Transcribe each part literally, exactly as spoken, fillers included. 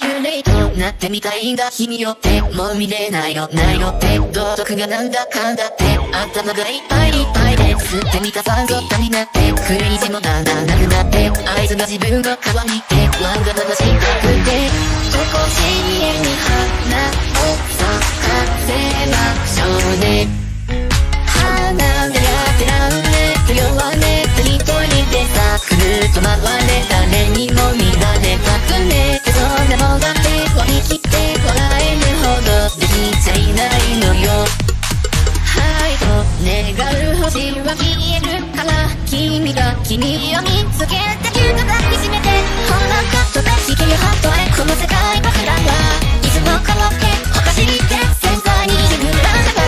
幽霊となってみたいんだ。日によってもう見れないよないよって、道徳がなんだかんだって頭がいっぱいいっぱいで、吸ってみた酸素足りなくて、クレイジもだんだんなくなって、合図が自分の顔にいて、不安が楽しくて、とこしえに花を咲かせましょうね。花が照られて弱れて、一人でさくるっと回れ、誰にも見られたくねえ。星は消えるから、君が君を見つけて、ぎゅっと抱きしめて、ほらカットで引けるハートへ。この世界僕らはいつも変わって、おかしりって繊細に自分らしかった。う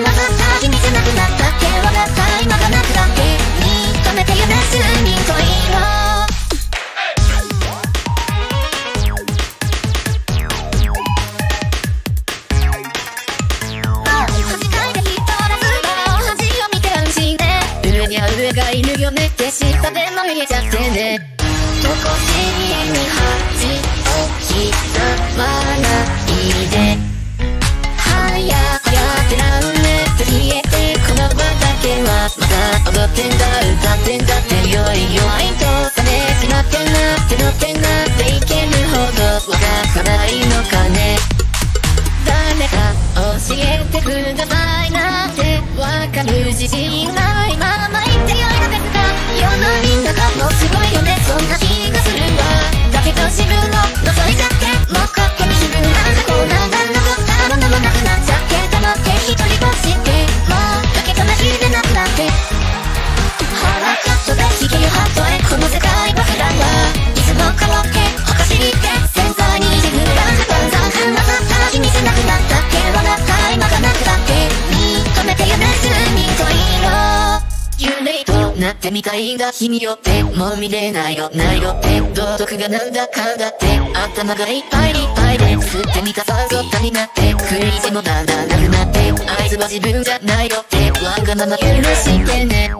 まく先にじゃなくなったって分かった、今がなくなって認めてよな、すぐに恋を。上がいるよねって下でも見えちゃってね。とこしえに恥をひざまないで、はやはやってらんねって消えて、この場だけはまた踊ってんだ歌ってんだって、よいよいとされてなってなってなってなっていけるほどわからないのかね。誰か教えてくださいなんてわかる自信ないまま言ってよいのですが、世のみんながもうすごいよね、そんな気がするんだ。だけど自分を覗いちゃって、もう勝手に自分なんかこうなんだんだとたまのもなくなっちゃって、黙って一人ぼっちって、もうだけどなきでなくなって、ほらカットで引けるハートへ。この世界僕らはいつも変わって、おかしりって繊細に自分らしかった。うまく先にじゃなくなったって笑った今がなくなって認めてよね、すぐに恋を。幽霊となってみたいんだ。日によってもう見れないよないよって、道徳がなんだかんだって、頭がいっぱいいっぱいで、吸ってみた酸素足りなくて、クレイジもだんだんなくなって、合図は自分じゃないよって、不安がまま許してね。